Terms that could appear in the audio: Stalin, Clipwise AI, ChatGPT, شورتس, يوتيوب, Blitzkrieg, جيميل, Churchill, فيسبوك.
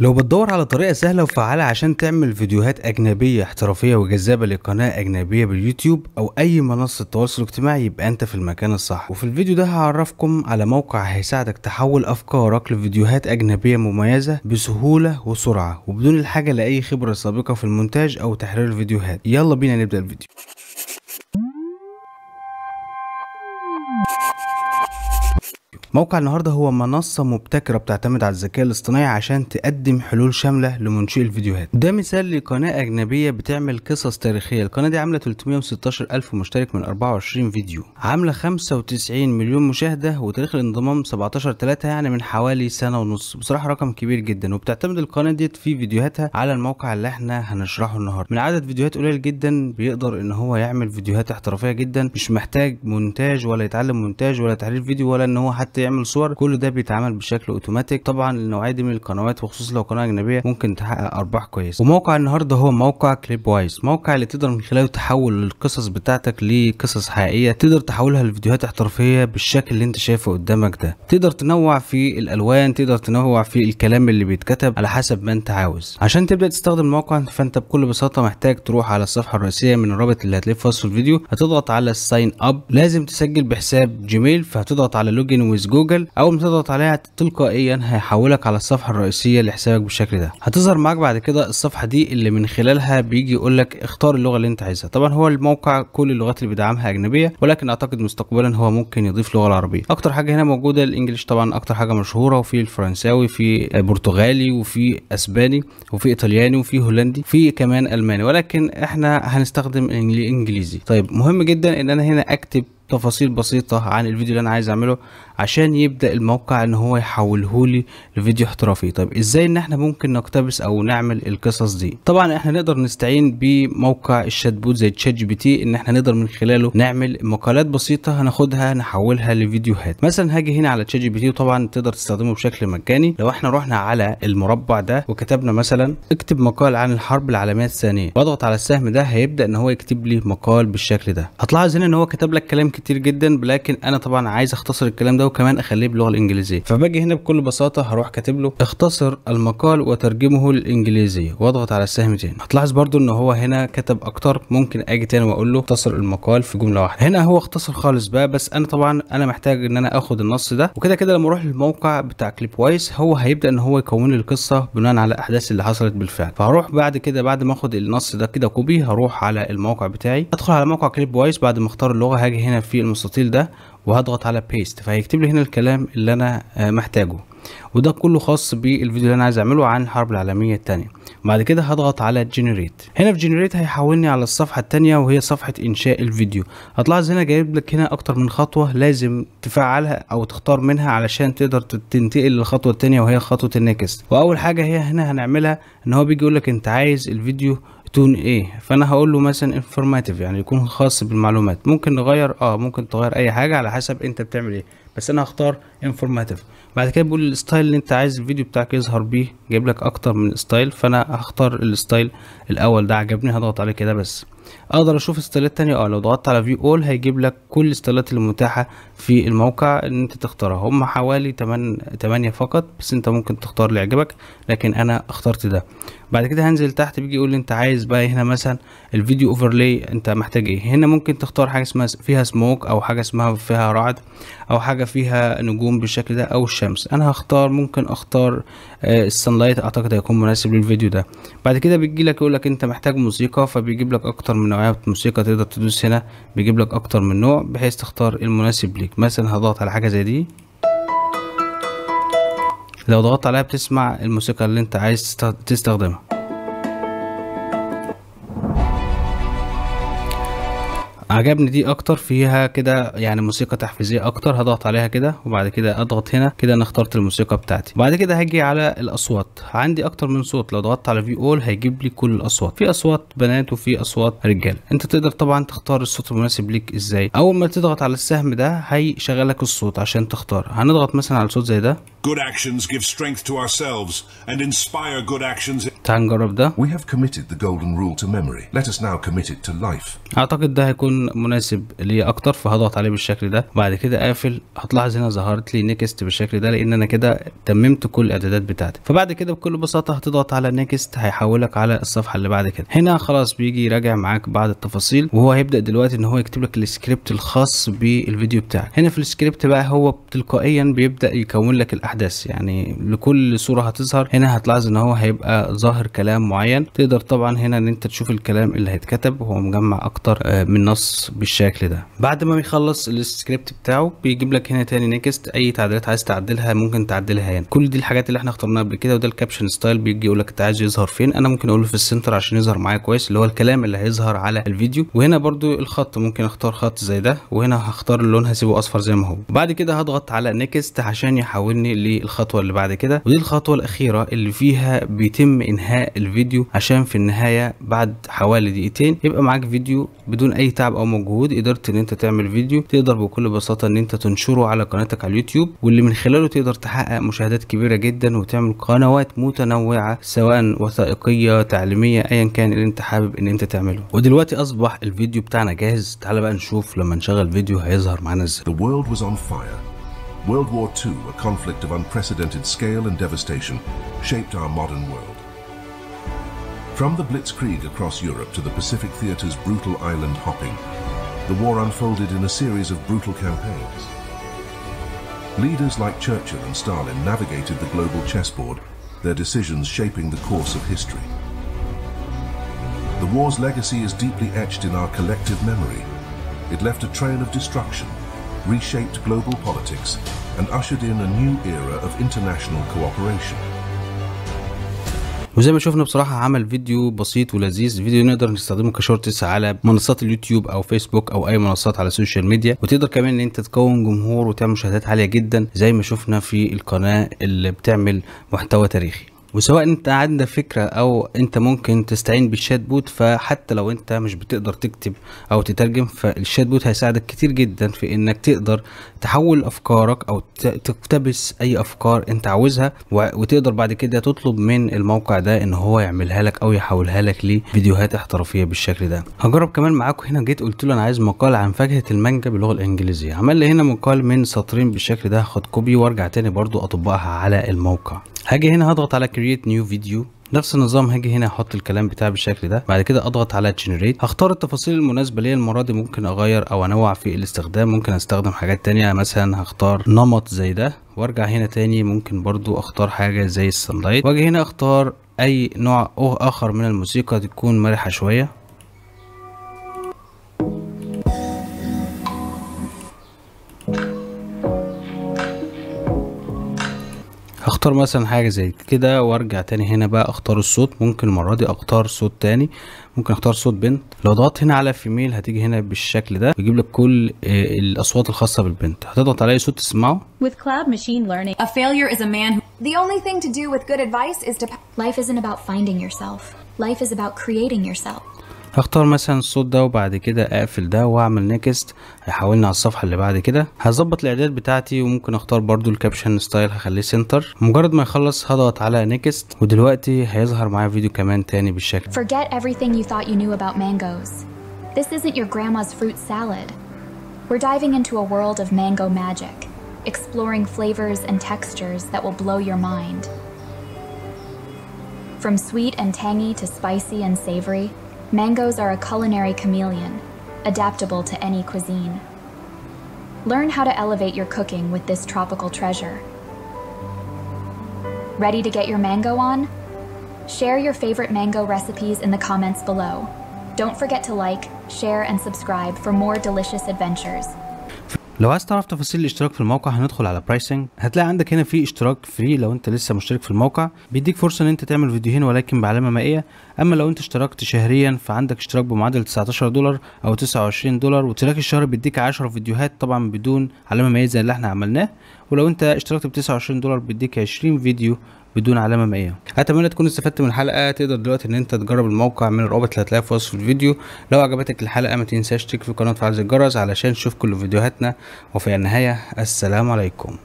لو بتدور على طريقة سهلة وفعالة عشان تعمل فيديوهات أجنبية احترافية وجذابة لقناة أجنبية باليوتيوب أو أي منصة تواصل اجتماعي، يبقى أنت في المكان الصح. وفي الفيديو ده هعرفكم على موقع هيساعدك تحول أفكارك لفيديوهات أجنبية مميزة بسهولة وسرعة وبدون الحاجة لأي خبرة سابقة في المونتاج أو تحرير الفيديوهات. يلا بينا نبدأ الفيديو. موقع النهاردة هو منصة مبتكرة بتعتمد على الذكاء الاصطناعي عشان تقدم حلول شاملة لمنشئي الفيديوهات. ده مثال لقناة أجنبية بتعمل قصص تاريخية. القناة دي عاملة 316,000 مشترك من 24 فيديو، عاملة 95 مليون مشاهدة، وتاريخ الانضمام 17/3 يعني من حوالي سنة ونص. بصراحة رقم كبير جدا، وبتعتمد القناة ديت في فيديوهاتها على الموقع اللي احنا هنشرحه النهاردة. من عدد فيديوهات قليل جدا بيقدر ان هو يعمل فيديوهات احترافية جدا، مش محتاج مونتاج ولا يتعلم مونتاج ولا تحرير فيديو ولا ان هو حتى يعمل صور. كل ده بيتعمل بشكل اوتوماتيك. طبعا النوعيه دي من القنوات وخصوصا لو قناه اجنبيه ممكن تحقق ارباح كويسه. وموقع النهارده هو موقع كليب وايز، موقع اللي تقدر من خلاله تحول القصص بتاعتك لقصص حقيقيه، تقدر تحولها لفيديوهات احترافيه بالشكل اللي انت شايفه قدامك ده. تقدر تنوع في الالوان، تقدر تنوع في الكلام اللي بيتكتب على حسب ما انت عاوز. عشان تبدا تستخدم الموقع فانت بكل بساطه محتاج تروح على الصفحه الرئيسيه من الرابط اللي هتلاقيه في وصف الفيديو، هتضغط على الساين اب. لازم تسجل بحساب جيميل، فهتضغط على لوجن جوجل. اول ما تضغط عليها تلقائيا هيحولك على الصفحه الرئيسيه لحسابك بالشكل ده. هتظهر معاك بعد كده الصفحه دي اللي من خلالها بيجي يقول لك اختار اللغه اللي انت عايزها. طبعا هو الموقع كل اللغات اللي بيدعمها اجنبيه، ولكن اعتقد مستقبلا هو ممكن يضيف لغه العربيه. اكتر حاجه هنا موجوده الانجليش، طبعا اكتر حاجه مشهوره، وفي الفرنساوي، في برتغالي، وفي اسباني، وفي ايطالياني، وفي هولندي، في كمان الماني، ولكن احنا هنستخدم الانجليزي. طيب مهم جدا ان انا هنا اكتب تفاصيل بسيطة عن الفيديو اللي انا عايز اعمله عشان يبدأ الموقع ان هو يحولهولي لفيديو احترافي. طب ازاي ان احنا ممكن نقتبس او نعمل القصص دي؟ طبعا احنا نقدر نستعين بموقع الشات بوت زي تشات جي بي تي، ان احنا نقدر من خلاله نعمل مقالات بسيطة هناخدها نحولها لفيديوهات. مثلا هاجي هنا على تشات جي بي تي، وطبعا تقدر تستخدمه بشكل مجاني. لو احنا رحنا على المربع ده وكتبنا مثلا اكتب مقال عن الحرب العالمية الثانية واضغط على السهم ده، هيبدأ ان هو يكتب لي مقال بالشكل ده. هتلاحظ هنا ان هو كتب لك كلام كتير جدا، لكن انا طبعا عايز اختصر الكلام ده وكمان اخليه باللغه الانجليزيه. فباجي هنا بكل بساطه هروح كاتب له اختصر المقال وترجمه للانجليزيه واضغط على السهم تاني. هتلاحظ برده ان هو هنا كتب اكتر. ممكن اجي تاني واقول له اختصر المقال في جمله واحده. هنا هو اختصر خالص بقى، بس انا طبعا محتاج ان انا اخد النص ده. وكده كده لما اروح للموقع بتاع كليب وايز هو هيبدا ان هو يكون لي القصه بناء على الاحداث اللي حصلت بالفعل. فهروح بعد كده بعد ما اخد النص ده كده كوبي، هروح على الموقع بتاعي، ادخل على موقع كليب وايز. بعد ما اختار اللغه هاجي هنا في المستطيل ده وهضغط على بيست، فهيكتب لي هنا الكلام اللي انا محتاجه، وده كله خاص بالفيديو اللي انا عايز اعمله عن الحرب العالميه الثانيه. بعد كده هضغط على جنريت. هنا في جنريت هيحولني على الصفحه الثانيه وهي صفحه انشاء الفيديو. هتلاحظ هنا جايب لك هنا اكتر من خطوه لازم تفعلها او تختار منها علشان تقدر تنتقل للخطوه الثانيه وهي خطوه النكست. واول حاجه هي هنا هنعملها ان هو بيجي يقول لك انت عايز الفيديو تون ايه، فانا هقول له مثلا انفورماتيف، يعني يكون خاص بالمعلومات. ممكن نغير ممكن تغير اي حاجه على حسب انت بتعمل ايه، بس انا هختار انفورماتيف. بعد كده بيقول الستايل اللي انت عايز الفيديو بتاعك يظهر بيه، جايب لك اكتر من ستايل، فانا هختار الستايل الاول ده عجبني هضغط عليه كده. بس اقدر اشوف ستايلات تانية. لو ضغطت على فيو اول هيجيب لك كل الستايلات اللي متاحه في الموقع ان انت تختارها. هم حوالي 8 فقط، بس انت ممكن تختار اللي يعجبك، لكن انا اخترت ده. بعد كده هنزل تحت بيجي يقول لي انت عايز بقى هنا مثلا الفيديو اوفرلاي انت محتاج ايه. هنا ممكن تختار حاجه اسمها فيها سموك، او حاجه اسمها فيها رعد، او حاجه فيها نجوم بالشكل ده، او الشمس. انا هختار ممكن اختار السانلايت، اعتقد هيكون مناسب للفيديو ده. بعد كده بيجي لك يقول لك انت محتاج موسيقى، فبيجيب لك اكتر من نوعيه موسيقى تقدر تدوس هنا، بيجيب لك اكتر من نوع بحيث تختار المناسب ليك. مثلا هضغط على حاجه زي دي، لو ضغطت عليها بتسمع الموسيقى اللي انت عايز تستخدمها. عجبني دي اكتر، فيها كده يعني موسيقى تحفيزيه اكتر، هضغط عليها كده. وبعد كده اضغط هنا كده، انا اخترت الموسيقى بتاعتي. بعد كده هاجي على الاصوات، عندي اكتر من صوت. لو ضغطت على في اول هيجيب لي كل الاصوات، في اصوات بنات وفي اصوات رجاله. انت تقدر طبعا تختار الصوت المناسب ليك. ازاي؟ اول ما تضغط على السهم ده هيشغلك الصوت عشان تختار. هنضغط مثلا على صوت زي ده، Good actions give strength to ourselves and inspire good actions. We have committed the golden rule to memory. Let us now commit it to life. اعتقد ده هيكون مناسب ليا اكتر، فهضغط عليه بالشكل ده. بعد كده اقفل. هتلاحظ هنا ظهرت لي نيكست بالشكل ده لان انا كده تممت كل الاعدادات بتاعتي. فبعد كده بكل بساطه هتضغط على نيكست، هيحولك على الصفحه اللي بعد كده. هنا خلاص بيجي يراجع معاك بعض التفاصيل، وهو هيبدا دلوقتي ان هو يكتب لك السكريبت الخاص بالفيديو بتاعك. هنا في السكريبت بقى هو تلقائيا بيبدا يكون لك الاحداث، يعني لكل صوره هتظهر هنا هتلاحظ ان هو هيبقى ظاهر كلام معين. تقدر طبعا هنا ان انت تشوف الكلام اللي هيتكتب، هو مجمع اكتر من نص بالشكل ده. بعد ما بيخلص السكريبت بتاعه بيجيب لك هنا تاني نيكست، اي تعديلات عايز تعدلها ممكن تعدلها هنا. كل دي الحاجات اللي احنا اخترناها قبل كده. وده الكابشن ستايل، بيجي يقول لك انت عايز يظهر فين. انا ممكن اقوله في السنتر عشان يظهر معايا كويس، اللي هو الكلام اللي هيظهر على الفيديو. وهنا برضو الخط ممكن اختار خط زي ده، وهنا هختار اللون هسيبه اصفر زي ما هو. وبعد كده هضغط على نيكست عشان يحولني للخطوه اللي بعد كده، ودي الخطوه الاخيره اللي فيها بيتم انهاء الفيديو. عشان في النهايه بعد حوالي دقيقتين يبقى معاك فيديو بدون اي تعب او مجهود. قدرت ان انت تعمل فيديو تقدر بكل بساطه ان انت تنشره على قناتك على اليوتيوب، واللي من خلاله تقدر تحقق مشاهدات كبيره جدا وتعمل قنوات متنوعه، سواء وثائقيه تعليميه ايا كان اللي انت حابب ان انت تعمله. ودلوقتي اصبح الفيديو بتاعنا جاهز. تعال بقى نشوف لما نشغل فيديو هيظهر معانا ازاي. The world was on fire. World War II, a conflict of unprecedented scale and devastation, shaped our modern world. From the Blitzkrieg across Europe to the Pacific Theatre's brutal island hopping, the war unfolded in a series of brutal campaigns. Leaders like Churchill and Stalin navigated the global chessboard, their decisions shaping the course of history. The war's legacy is deeply etched in our collective memory. It left a trail of destruction, reshaped global politics, and ushered in a new era of international cooperation. وزي ما شفنا بصراحه عمل فيديو بسيط ولذيذ، فيديو نقدر نستخدمه كشورتس على منصات اليوتيوب او فيسبوك او اي منصات على السوشيال ميديا. وتقدر كمان ان انت تكون جمهور وتعمل مشاهدات عاليه جدا زي ما شفنا في القناه اللي بتعمل محتوى تاريخي. وسواء انت عندك فكره او انت ممكن تستعين بالشات بوت، فحتى لو انت مش بتقدر تكتب او تترجم، فالشات بوت هيساعدك كتير جدا في انك تقدر تحول افكارك او تقتبس اي افكار انت عاوزها، وتقدر بعد كده تطلب من الموقع ده ان هو يعملها لك او يحولها لك لفيديوهات احترافيه بالشكل ده. هجرب كمان معاكم. هنا جيت قلت له انا عايز مقال عن فاكهه المانجا باللغه الانجليزيه، عمل لي هنا مقال من سطرين بالشكل ده. هاخد كوبي وارجع تاني برضو اطبقها على الموقع. هاجي هنا هضغط على create new video، نفس النظام. هاجي هنا احط الكلام بتاعي بالشكل ده، بعد كده اضغط على generate. هختار التفاصيل المناسبه ليا. المره دي ممكن اغير او انوع في الاستخدام، ممكن استخدم حاجات تانية. مثلا هختار نمط زي ده وارجع هنا تاني، ممكن برضو اختار حاجه زي السان لايت، واجي هنا اختار اي نوع اخر من الموسيقى تكون مرحه شويه. اختار مثلا حاجه زي كده وارجع تاني هنا بقى اختار الصوت. ممكن المره دي اختار صوت تاني، ممكن اختار صوت بنت. لو ضغطت هنا على فيميل هتيجي هنا بالشكل ده، بيجيب لك كل الاصوات الخاصه بالبنت. هتضغط على اي صوت تسمعه. With cloud machine learning, a failure is a man who... The only thing to do with good advice is to... Life isn't about finding yourself. Life is about creating yourself. هختار مثلا الصوت ده وبعد كده اقفل ده واعمل نيكست، هيحولني على الصفحه اللي بعد كده. هظبط الاعداد بتاعتي، وممكن اختار برضو الكابشن ستايل هخليه سنتر. مجرد ما يخلص هضغط على نيكست، ودلوقتي هيظهر معايا فيديو كمان تاني بالشكل. Forget everything you thought you knew about mangoes. This isn't your grandma's fruit salad. We're diving into a world of mango magic, exploring flavors and textures that will blow your mind. From sweet and tangy to spicy and savory. Mangoes are a culinary chameleon, adaptable to any cuisine. Learn how to elevate your cooking with this tropical treasure. Ready to get your mango on? Share your favorite mango recipes in the comments below. Don't forget to like, share, and subscribe for more delicious adventures. لو عايز تعرف تفاصيل الاشتراك في الموقع هندخل على برايسنج. هتلاقي عندك هنا في اشتراك فري. لو انت لسه مشترك في الموقع بيديك فرصه ان انت تعمل فيديوهين ولكن بعلامه مائيه. اما لو انت اشتركت شهريا فعندك اشتراك بمعدل $19 او $29، واشتراك الشهر بيديك 10 فيديوهات طبعا بدون علامه مائيه زي اللي احنا عملناه. ولو انت اشتركت ب $29 بيديك 20 فيديو بدون علامه مائيه. اتمنى تكون استفدت من الحلقه. تقدر دلوقتي ان انت تجرب الموقع من الرابط اللي هتلاقيه في وصف الفيديو. لو عجبتك الحلقه ما تنساش تشترك في القناه وتفعل زر الجرس علشان تشوف كل فيديوهاتنا. وفي النهايه السلام عليكم.